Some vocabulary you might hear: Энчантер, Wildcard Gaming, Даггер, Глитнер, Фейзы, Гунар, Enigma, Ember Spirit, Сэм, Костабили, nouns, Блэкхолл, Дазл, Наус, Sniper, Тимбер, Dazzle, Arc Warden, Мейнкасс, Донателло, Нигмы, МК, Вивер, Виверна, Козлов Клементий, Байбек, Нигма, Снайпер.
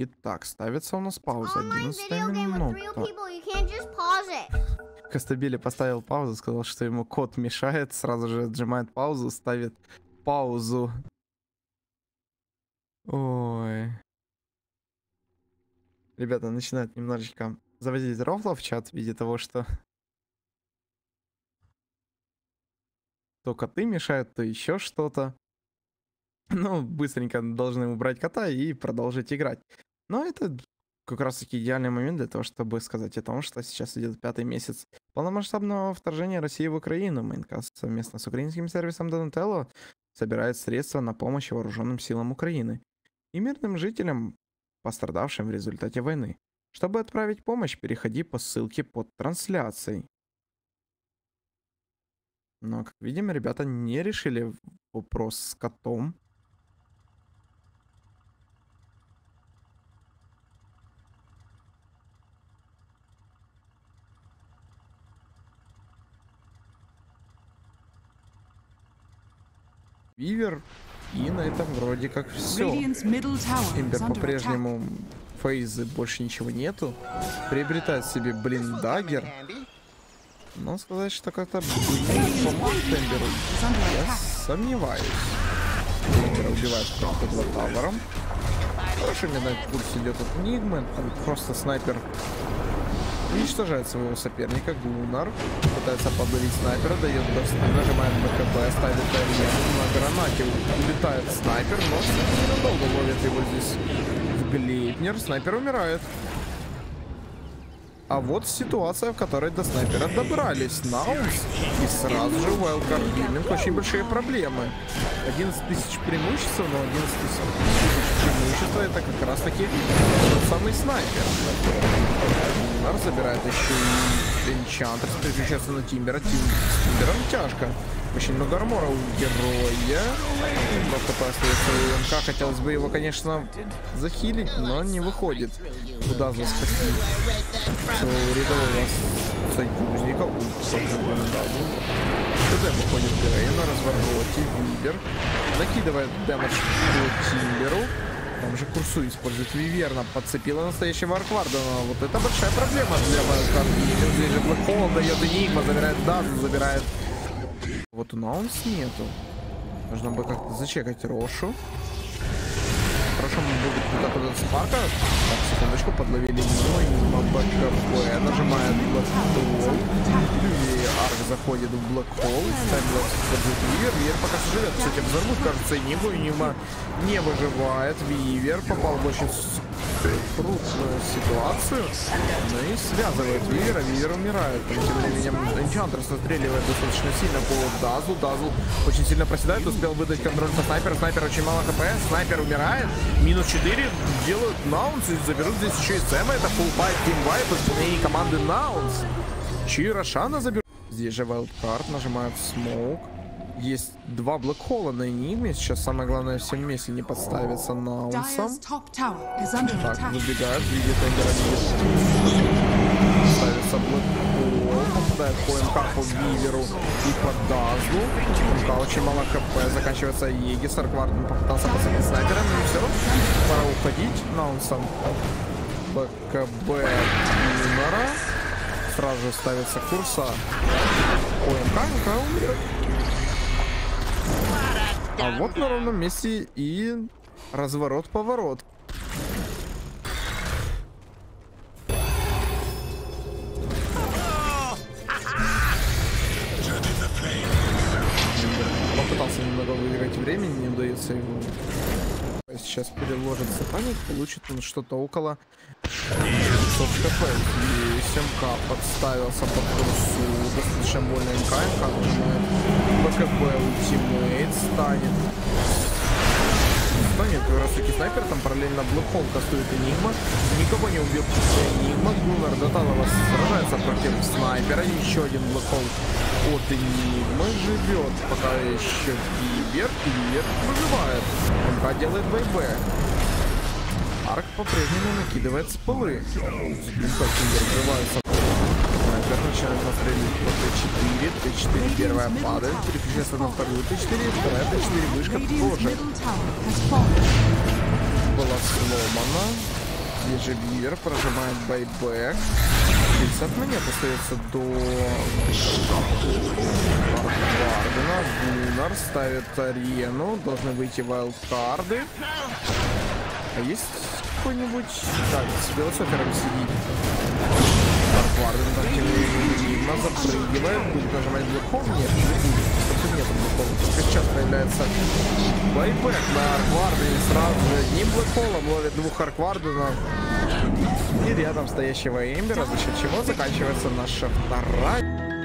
Итак, ставится у нас пауза. 11 минута. Костабили поставил паузу, сказал, что ему кот мешает, сразу же отжимает паузу, ставит паузу. Ой. Ребята, начинают немножечко завозить рофла в чат в виде того, что то коты мешают, то еще что-то. Ну, быстренько должны убрать кота и продолжить играть. Но это как раз таки идеальный момент для того, чтобы сказать о том, что сейчас идет 5-й месяц полномасштабного вторжения России в Украину. Мейнкасс совместно с украинским сервисом Донателло собирает средства на помощь вооруженным силам Украины и мирным жителям, пострадавшим в результате войны. Чтобы отправить помощь, переходи по ссылке под трансляцией. Но, как видим, ребята не решили вопрос с котом. Вивер, и на этом вроде как все. Тимбер по-прежнему, фейзы, больше ничего нету. Приобретает себе, блин, Даггер. Но сказать, что как-то поможет Тимберу, я сомневаюсь. Тимбера убивает просто под тавром. Хороший медаль пульс идет от Нигмы. Там просто снайпер уничтожает своего соперника. Гунар пытается подавить снайпера, дает доступ, нажимает БКБ, ставит на гранате, улетает снайпер, но ненадолго ловит его здесь в Глитнер. Снайпер умирает. А вот ситуация, в которой до снайпера добрались Наус, и сразу же Wildcard Gaming очень большие проблемы. 11 тысяч преимуществ, но 11 тысяч преимущества это как раз таки тот самый снайпер. Гунар забирает еще и Энчантер, переключается на Тимбера. Тимбером тяжко. Очень много армора у героя. БКП остается у МК. Хотелось бы его, конечно, захилить, но не выходит. Куда же спасти? Рядового союзника. ТД выходит героя на развороте. Вивер накидывает дэмэдж по Тимберу. Там же курсу использует Виверна. Подцепила настоящего Arc Warden. Вот это большая проблема для Байбека. Здесь же Блэкхолл дает и Нигма. Забирает Dazzle, забирает... Вот у Наунс нету. Нужно бы как-то зачекать Рошу. Хорошо, мы будем куда-то с парка. Так, секундочку, подловили Нигма. БКБ нажимает Блэкхолл. И Арк заходит в Блэкхолл. Вивер. Вивер пока живет. Кстати, взорвут, кажется, и Нигму. Нигма не выживает. Вивер попал в очень крупную ситуацию. Ну и связывает Вивера. Вивер умирает. Тем временем Энчантер стреливает достаточно сильно по Дазу. Дазу очень сильно проседает. Успел выдать контроль со снайпера. Снайпер очень мало хп. Снайпер умирает. Минус 4 делают Наунс. И заберут здесь еще и Сэма. Это фуллбайт, тимбайт в исполнении команды Наунс. Чирошана заберут. Здесь же Wildcard нажимает смоук. Есть два блэкхола на ними. Сейчас самое главное всем вместе не подставиться Наунсом. Так, выбегают, видит Энгера. Ставится блэкхол. Попадает по МК, по Виверу и по Дазлу. МК очень мало хп. Заканчивается Егис. Arc Warden попытался посадить снайпера, но все равно пора уходить Наунсом. БКБ Гунара. Сразу же ставится курса. По МК умрет. А вот на ровном месте и разворот-поворот. Попытался немного выиграть времени, не удается его. Сейчас переложит сапаник, получит он что-то около 600 хп. И 7К подставился под курсу. Достаточно больно МК. МК нажимает БКБ ультимейт. Станет как раз таки снайпер. Там параллельно блокхол кастует Энигма. Никого не убьет Энигма. Гунар Даталова сражается против снайпера. Еще один блокхол от Энигмы. Живет пока еще Вивер. Вивер выживает. МК делает Байбек. Арк по-прежнему накидывает спылы. Взрываются. Снайпер начинает настрелить по Т4. Т4 первая падает. Переключается на вторую Т4. Вторая Т4 вышка тоже была сломана. Здесь же Вивер прожимает байбек. 50 монет остается до Вардена. Гунар ставит арену. Должны выйти вайлдкарды. А есть какой-нибудь... Так, с Белосокером сидит. Arc Warden так Нигма запрыгивает. Будет нажимать Блэкхолл. Нет, кстати, нет Блэкхолла. Только сейчас появляется байбек на Arc Warden. И сразу же одним Блэкхоллом ловит двух Arc Warden'ов и рядом стоящего Эмбера, за счет чего заканчивается наша вторая.